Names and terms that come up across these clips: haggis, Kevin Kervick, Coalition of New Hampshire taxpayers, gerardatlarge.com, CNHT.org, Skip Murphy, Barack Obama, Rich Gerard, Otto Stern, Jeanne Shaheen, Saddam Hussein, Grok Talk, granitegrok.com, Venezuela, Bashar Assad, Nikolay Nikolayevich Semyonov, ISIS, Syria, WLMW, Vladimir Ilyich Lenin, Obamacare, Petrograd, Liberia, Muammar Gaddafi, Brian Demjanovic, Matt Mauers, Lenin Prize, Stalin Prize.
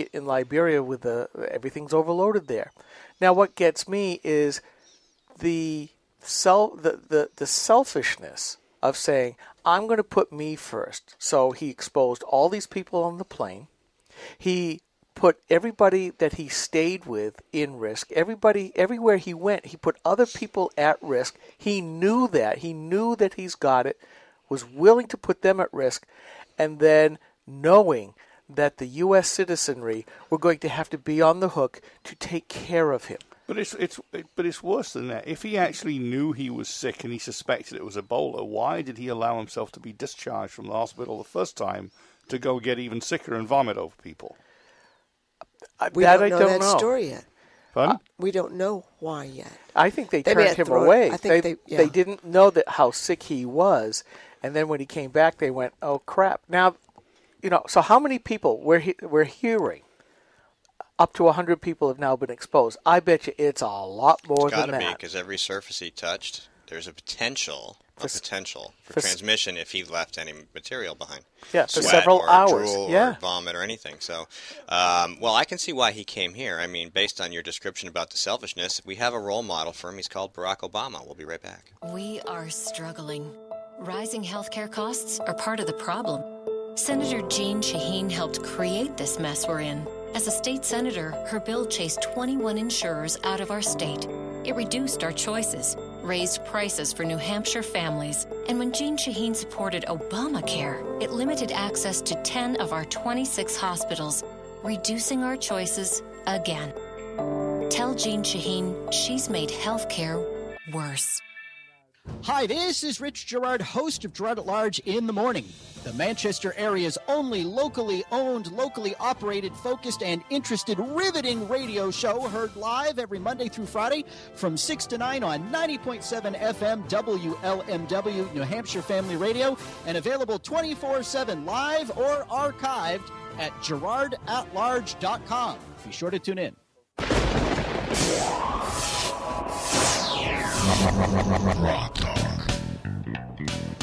in Liberia with everything's overloaded there. Now, what gets me is the selfishness of saying, I'm going to put me first. So he exposed all these people on the plane. He put everybody that he stayed with in risk. Everybody, everywhere he went, he put other people at risk. He knew that. He knew that he's got it, was willing to put them at risk, and then knowing that the U.S. citizenry were going to have to be on the hook to take care of him. But it's worse than that. If he actually knew he was sick and he suspected it was Ebola, why did he allow himself to be discharged from the hospital the first time to go get even sicker and vomit over people? We don't know that story yet. Pardon? We don't know why yet. I think they turned him away. I think they didn't know that how sick he was, and then when he came back, they went, "Oh crap!" Now, you know. So how many people we're hearing? Up to 100 people have now been exposed. I bet you it's a lot more than that. It's got to be, because every surface he touched, there's a potential for transmission if he left any material behind. Yeah, for several hours. Drool or vomit or anything. So, well, I can see why he came here. I mean, based on your description about the selfishness, we have a role model for him. He's called Barack Obama. We'll be right back. We are struggling. Rising healthcare costs are part of the problem. Senator Jeanne Shaheen helped create this mess we're in. As a state senator, her bill chased 21 insurers out of our state. It reduced our choices, raised prices for New Hampshire families, and when Jeanne Shaheen supported Obamacare, it limited access to 10 of our 26 hospitals, reducing our choices again. Tell Jeanne Shaheen she's made healthcare worse. Hi, this is Rich Gerard, host of Gerard at Large in the Morning, the Manchester area's only locally owned, locally operated, focused, and interested, riveting radio show heard live every Monday through Friday from 6 to 9 on 90.7 FM WLMW, New Hampshire Family Radio, and available 24/7 live or archived at gerardatlarge.com. Be sure to tune in. Grok Talk.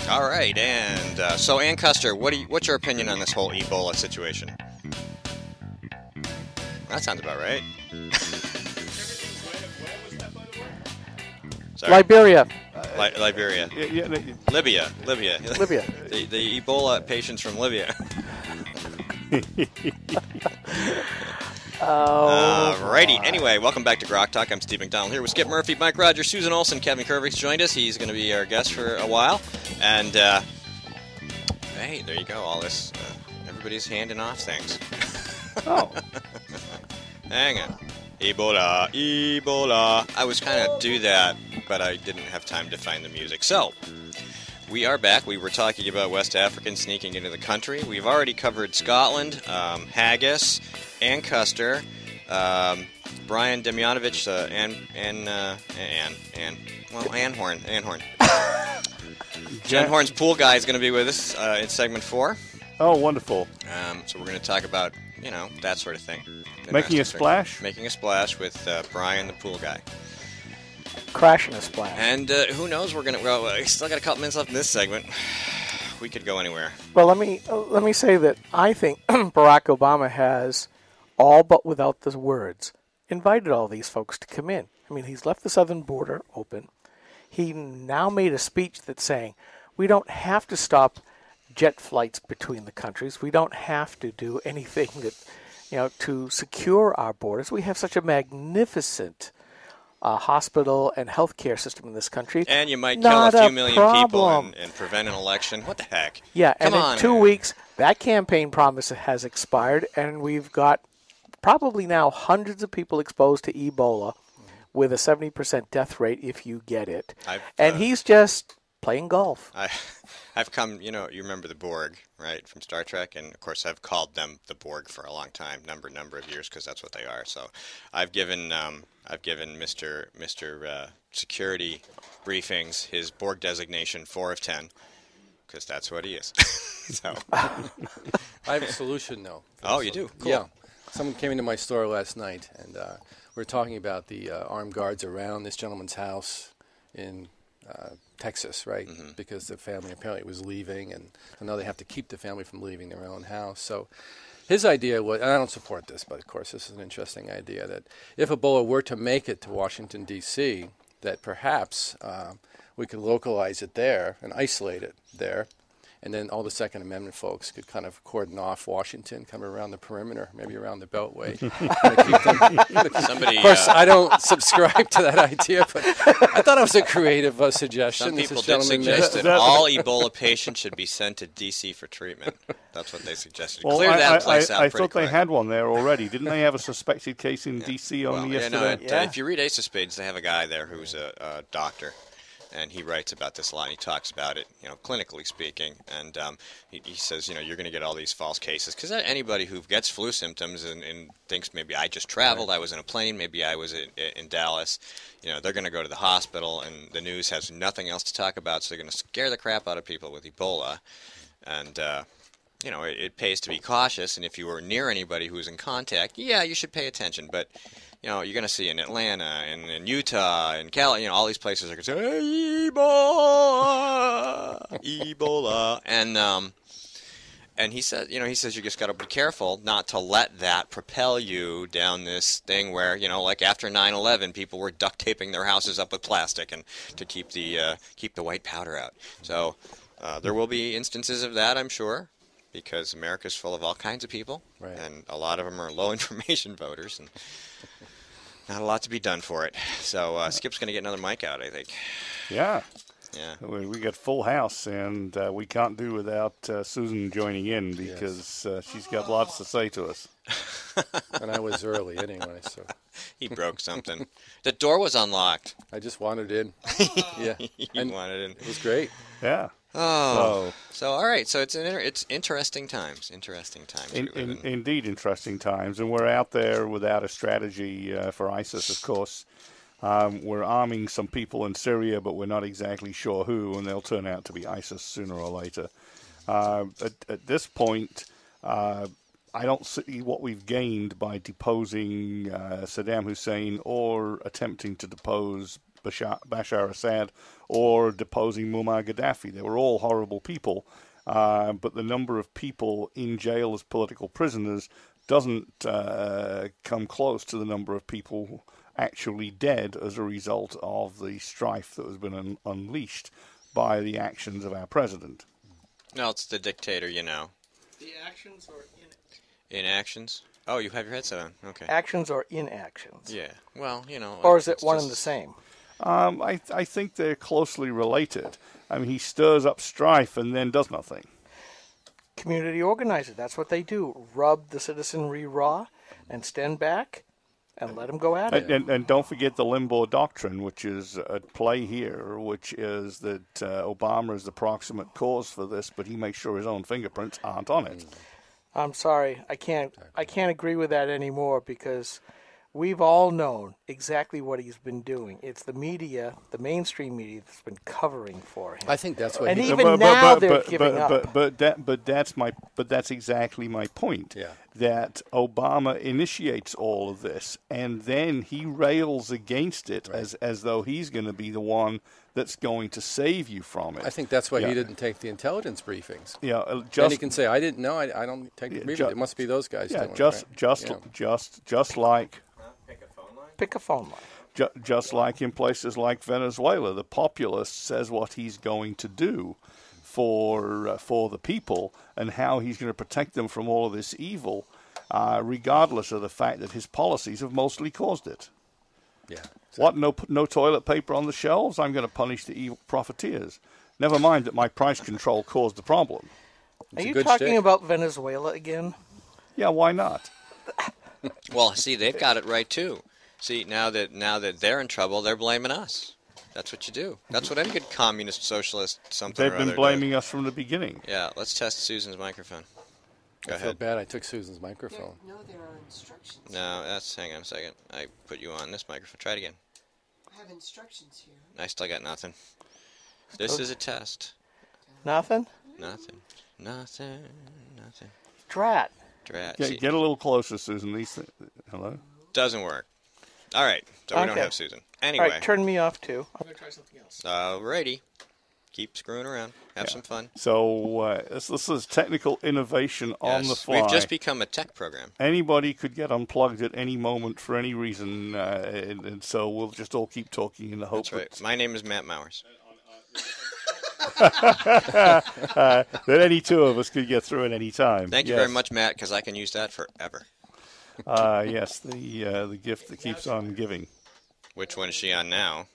All right, and so Ann Kuster, what's your opinion on this whole Ebola situation? That sounds about right. Sorry. Liberia. Yeah. Libya. The Ebola patients from Libya. Alrighty. Anyway, welcome back to Grok Talk. I'm Steve McDonald here with Skip Murphy, Mike Rogers, Susan Olson, Kevin Kervick's joined us. He's going to be our guest for a while. And, hey, there you go. All this, everybody's handing off things. Oh. Hang on. Ebola. I was kind of do that, but I didn't have time to find the music. So, we are back. We were talking about West Africans sneaking into the country. We've already covered Scotland, haggis, Ann Kuster, Brian Demjanovic, Ann Horn. Jen Horn's pool guy is going to be with us in segment 4. Oh, wonderful. So we're going to talk about, you know, that sort of thing. Making a splash? Making a splash with Brian the pool guy. Crashing a splash. And who knows, we're going to, well, we still got a couple minutes left in this segment. We could go anywhere. Well, let me say that I think Barack Obama has, all but without the words, invited all these folks to come in. I mean, he's left the southern border open. He now made a speech that's saying, we don't have to stop jet flights between the countries. We don't have to do anything that, you know, to secure our borders. We have such a magnificent hospital and healthcare system in this country. And you might kill a few million people and prevent an election. What the heck? Yeah, and in 2 weeks, that campaign promise has expired, and we've got probably now hundreds of people exposed to Ebola with a 70% death rate if you get it. And he's just playing golf. I've come, you know, you remember the Borg, right, from Star Trek? And, of course, I've called them the Borg for a long time, number of years, because that's what they are. So I've given Mr. Security Briefings his Borg designation 4 of 10, because that's what he is. So I have a solution, though. Oh, you do? Cool. Yeah. Someone came into my store last night, and we were talking about the armed guards around this gentleman's house in Texas, right? Mm-hmm. Because the family apparently was leaving, and now they have to keep the family from leaving their own house. So His idea was, and I don't support this, but of course this is an interesting idea, that if Ebola were to make it to Washington, D.C., that perhaps we could localize it there and isolate it there, and then all the Second Amendment folks could kind of cordon off Washington, come around the perimeter, maybe around the Beltway. Of course, I don't subscribe to that idea, but I thought it was a creative suggestion. Some people did suggest that all Ebola patients should be sent to D.C. for treatment. That's what they suggested. Well, clear that place out. I thought they had one there already. Didn't they have a suspected case in D.C. only yesterday? No, if you read Ace of Spades, they have a guy there who's a doctor. And he writes about this a lot. And he talks about it, clinically speaking. And he says, you're going to get all these false cases. Because anybody who gets flu symptoms and thinks maybe I just traveled, I was in a plane, maybe I was in Dallas, they're going to go to the hospital. And the news has nothing else to talk about. So they're going to scare the crap out of people with Ebola. And, it pays to be cautious. And if you were near anybody who was in contact, you should pay attention. But... you're going to see in Atlanta and in Utah and California, all these places are going to say, Ebola. And he says you just got to be careful not to let that propel you down this thing where, like after 9/11, people were duct taping their houses up with plastic and to keep the white powder out. So there will be instances of that, I'm sure, because America's full of all kinds of people, and a lot of them are low information voters. And not a lot to be done for it. So Skip's going to get another mic out, I think. Yeah. We got full house, and we can't do without Susan joining in because she's got lots to say to us. And I was early anyway, so. He broke something. The door was unlocked. I just wandered in. Yeah. You wandered in. It was great. Yeah. Oh. So all right. So it's interesting times. Interesting times. Indeed, interesting times. And we're out there without a strategy for ISIS, of course. We're arming some people in Syria, but we're not exactly sure who, and they'll turn out to be ISIS sooner or later. At this point, I don't see what we've gained by deposing Saddam Hussein or attempting to depose Bashar Assad or deposing Muammar Gaddafi. They were all horrible people, but the number of people in jail as political prisoners doesn't come close to the number of people actually dead as a result of the strife that has been unleashed by the actions of our president. No, it's the dictator, The actions or inactions? Oh, you have your headset on. Okay. Actions or inactions? Yeah. Well, Or is it one and the same? I think they're closely related. I mean, he stirs up strife and then does nothing. Community organizer, that's what they do. Rub the citizenry raw and stand back and let them go at it. And don't forget the Limbo Doctrine, which is at play here, which is that Obama is the proximate cause for this, but he makes sure his own fingerprints aren't on it. I'm sorry, I can't agree with that anymore because... We've all known exactly what he's been doing. It's the media, the mainstream media, that's been covering for him. I think that's what. And even now they're giving up. But that's exactly my point. Yeah. That Obama initiates all of this, and then he rails against it as though he's going to be the one that's going to save you from it. I think that's why he didn't take the intelligence briefings. Yeah, and he can say, "I didn't know. I don't take the briefings. It must be those guys." Yeah, just like. Pick a phone line. Just like in places like Venezuela, the populace says what he's going to do for the people and how he's going to protect them from all of this evil, regardless of the fact that his policies have mostly caused it. Yeah. Exactly. What? No toilet paper on the shelves? I'm going to punish the evil profiteers. Never mind that my price control caused the problem. Are you talking about Venezuela again? Yeah. Why not? Well, see, they've got it right too. See, now that they're in trouble, they're blaming us. That's what you do. That's what any good communist, socialist, something or other. They've been blaming us from the beginning. Yeah, let's test Susan's microphone. Go ahead. I feel bad I took Susan's microphone. There are instructions. No, hang on a second. I put you on this microphone. Try it again. I have instructions here. I still got nothing. This is a test. Nothing? Nothing. Drat. Get a little closer, Susan. Hello? Doesn't work. All right, so we don't have Susan. Anyway. All right, turn me off, too. I'm going to try something else. All righty. keep screwing around, have some fun. So this is technical innovation on the fly. We've just become a tech program. Anybody could get unplugged at any moment for any reason, and so we'll just all keep talking in the hope. That's right. My name is Matt Mauers. That any two of us could get through at any time. Thank you very much, Matt, because I can use that forever. Yes, the gift that keeps on giving. Which one is she on now?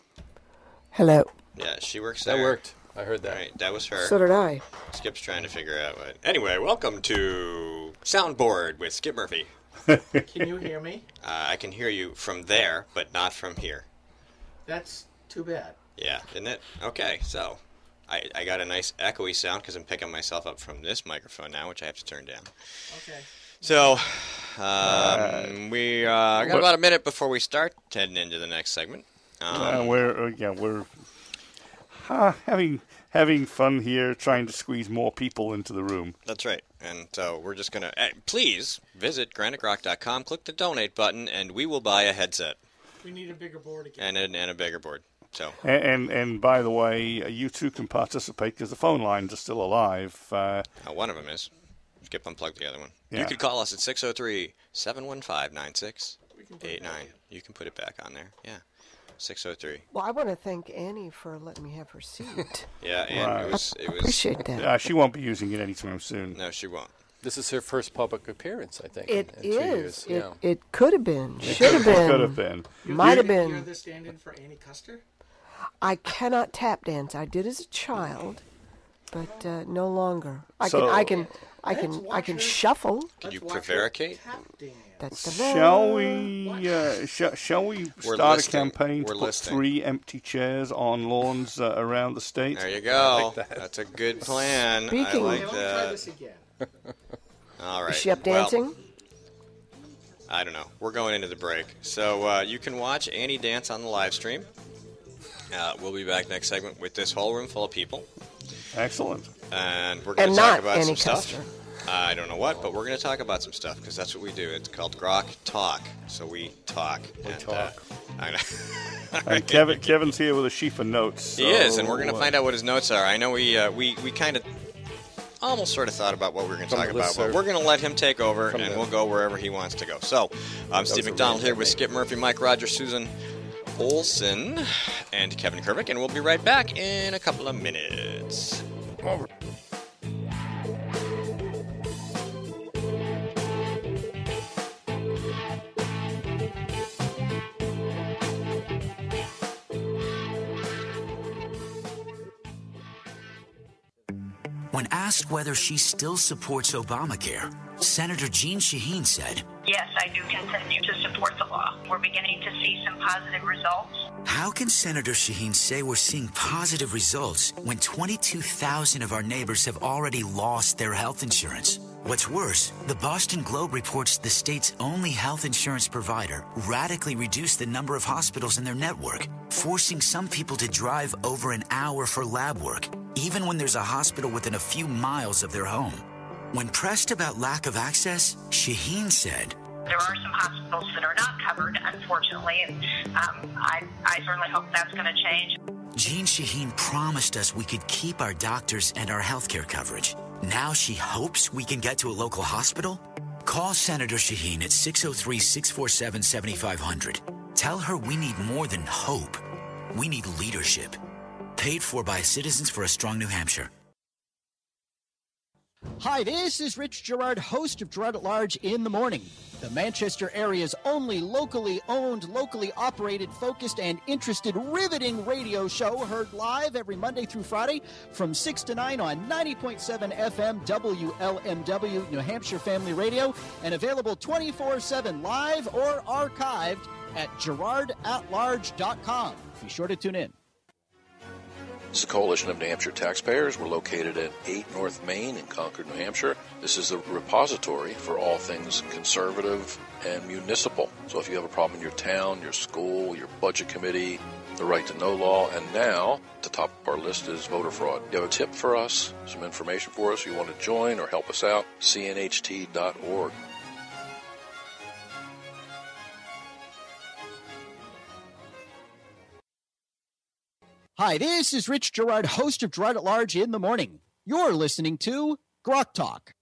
Hello. Yeah, she works there. That worked. I heard that. All right, that was her. So did I. Skip's trying to figure out what. Anyway, welcome to Soundboard with Skip Murphy. Can you hear me? I can hear you from there, but not from here. That's too bad. Yeah, isn't it? Okay, so I got a nice echoey sound because I'm picking myself up from this microphone now, which I have to turn down. Okay. So we got about a minute before we start heading into the next segment. We're having fun here, trying to squeeze more people into the room. That's right. And so we're just going to please visit granitegrok.com, click the donate button, and we will buy a headset. We need a bigger board again. And a bigger board. So. And by the way, you too can participate because the phone lines are still alive. One of them is. Skip unplugged the other one. Yeah. You could call us at 603-715-9689. You can put it back on there. Yeah. 603. Well, I want to thank Annie for letting me have her seat. Yeah, and right. it was appreciate that. She won't be using it anytime soon. No, she won't. This is her first public appearance, I think. It is. 2 years. It could have been. Should have been. Could have been. Might have been. You're the stand-in for Annie Kuster? I cannot tap dance. I did as a child, but no longer. I can shuffle. Can you prevaricate? Shall we start a campaign to put 3 empty chairs on lawns around the state? There you go. Like that. That's a good plan. Speaking I like that. Try this again. All right. Is she up dancing? Well, I don't know. We're going into the break. So you can watch Annie dance on the live stream. We'll be back next segment with this whole room full of people. Excellent. And we're going to talk about some stuff. I don't know what, but we're going to talk about some stuff because that's what we do. It's called Grok Talk. So we talk. And Kevin's here with a sheaf of notes. So he is, and we're going to find out what his notes are. I know we kind of almost sort of thought about what we were going to talk about, but we're going to let him take over, and we'll go wherever he wants to go. So I'm Steve McDonald here with Skip Murphy, Mike Rogers, Susan Olson, and Kevin Kervick, and we'll be right back in a couple of minutes. Over. When asked whether she still supports Obamacare, Senator Jeanne Shaheen said, "Yes, I do continue to support the law. We're beginning to see some positive results." How can Senator Shaheen say we're seeing positive results when 22,000 of our neighbors have already lost their health insurance? What's worse, the Boston Globe reports the state's only health insurance provider radically reduced the number of hospitals in their network, forcing some people to drive over an hour for lab work, even when there's a hospital within a few miles of their home. When pressed about lack of access, Shaheen said, "There are some hospitals that are not covered, unfortunately, and I certainly hope that's going to change." Jeanne Shaheen promised us we could keep our doctors and our health care coverage. Now she hopes we can get to a local hospital? Call Senator Shaheen at 603-647-7500. Tell her we need more than hope. We need leadership. Paid for by Citizens for a Strong New Hampshire. Hi, this is Rich Gerard, host of Gerard at Large in the Morning, the Manchester area's only locally owned, locally operated, focused, and interested, riveting radio show heard live every Monday through Friday from 6 to 9 on 90.7 FM WLMW, New Hampshire Family Radio, and available 24/7 live or archived at gerardatlarge.com. Be sure to tune in. This is the Coalition of New Hampshire Taxpayers. We're located at 8 North Main in Concord, New Hampshire. This is a repository for all things conservative and municipal. So if you have a problem in your town, your school, your budget committee, the right to know law, and now the top of our list is voter fraud. You have a tip for us, some information for us, you want to join or help us out, CNHT.org. Hi, this is Rich Gerard, host of Gerard at Large in the Morning. You're listening to Grok Talk.